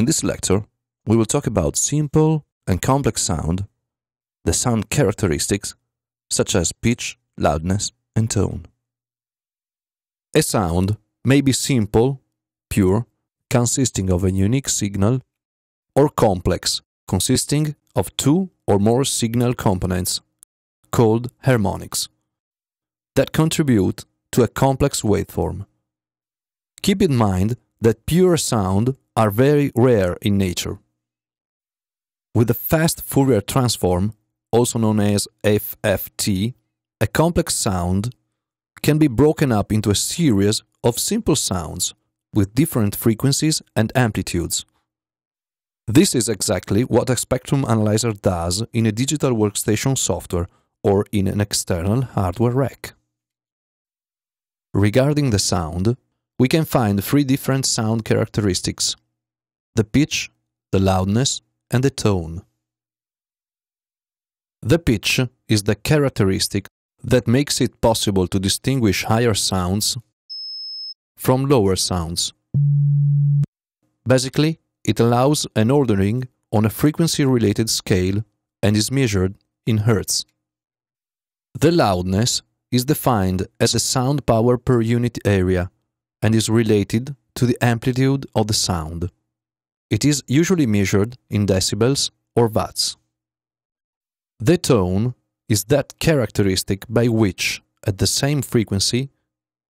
In this lecture, we will talk about simple and complex sound, the sound characteristics, such as pitch, loudness, and tone. A sound may be simple, pure, consisting of a unique signal, or complex, consisting of two or more signal components, called harmonics, that contribute to a complex waveform. Keep in mind that pure sound are very rare in nature. With the Fast Fourier Transform, also known as FFT, a complex sound can be broken up into a series of simple sounds with different frequencies and amplitudes. This is exactly what a spectrum analyzer does in a digital workstation software or in an external hardware rack. Regarding the sound, we can find three different sound characteristics: the pitch, the loudness, and the tone. The pitch is the characteristic that makes it possible to distinguish higher sounds from lower sounds. Basically, it allows an ordering on a frequency-related scale and is measured in Hertz. The loudness is defined as a sound power per unit area and is related to the amplitude of the sound. It is usually measured in decibels or watts. The tone is that characteristic by which, at the same frequency,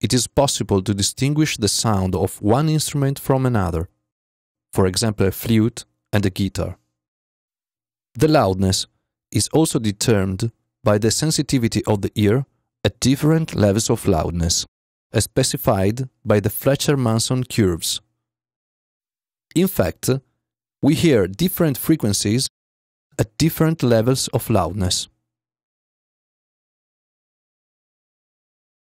it is possible to distinguish the sound of one instrument from another, for example a flute and a guitar. The loudness is also determined by the sensitivity of the ear at different levels of loudness, as specified by the Fletcher-Munson curves. In fact, we hear different frequencies at different levels of loudness.